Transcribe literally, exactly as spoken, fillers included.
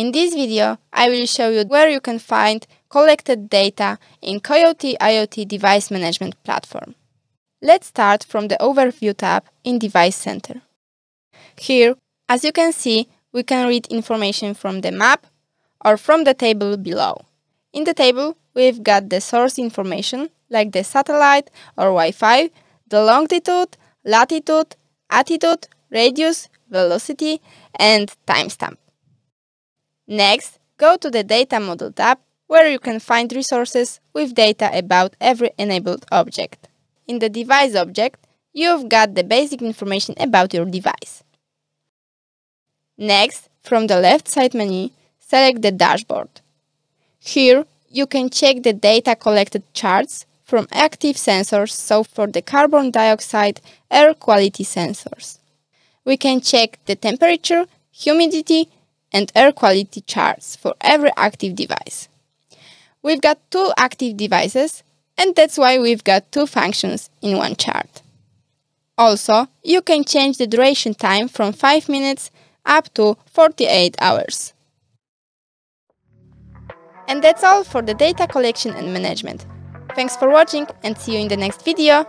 In this video, I will show you where you can find collected data in Coiote IoT Device Management Platform. Let's start from the Overview tab in Device Center. Here, as you can see, we can read information from the map or from the table below. In the table, we've got the source information, like the satellite or Wi-Fi, the longitude, latitude, attitude, radius, velocity, and timestamp. Next, go to the Data Model tab, where you can find resources with data about every enabled object. In the Device object, you've got the basic information about your device. Next, from the left side menu, select the Dashboard. Here, you can check the data collected charts from active sensors, so for the carbon dioxide, air quality sensors. We can check the temperature, humidity, and air quality charts for every active device. We've got two active devices, and that's why we've got two functions in one chart. Also, you can change the duration time from five minutes up to forty-eight hours. And that's all for the data collection and management. Thanks for watching and see you in the next video!